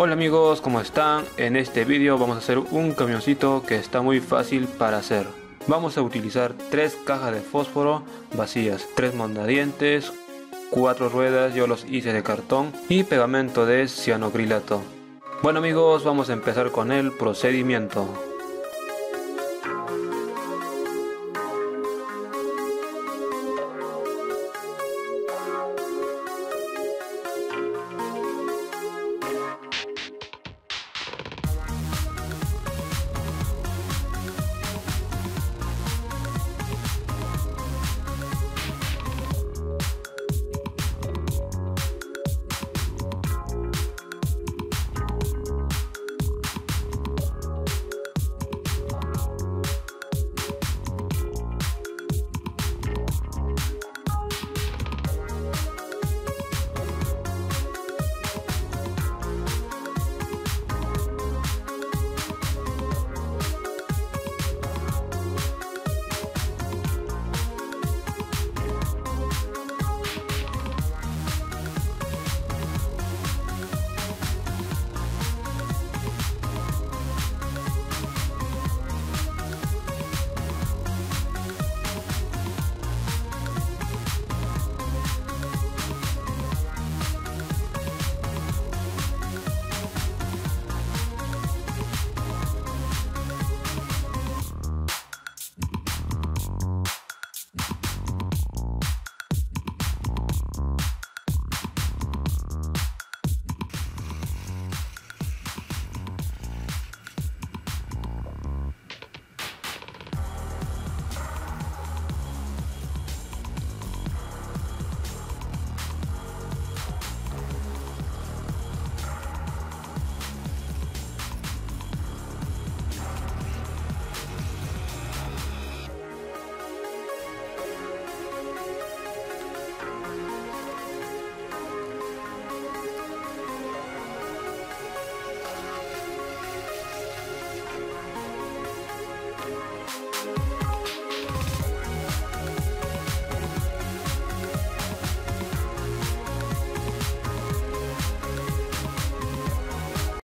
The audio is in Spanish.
Hola amigos, ¿cómo están? En este vídeo vamos a hacer un camioncito que está muy fácil para hacer. Vamos a utilizar 3 cajas de fósforo vacías, 3 mondadientes, 4 ruedas, yo los hice de cartón, y pegamento de cianoacrilato. Bueno amigos, vamos a empezar con el procedimiento.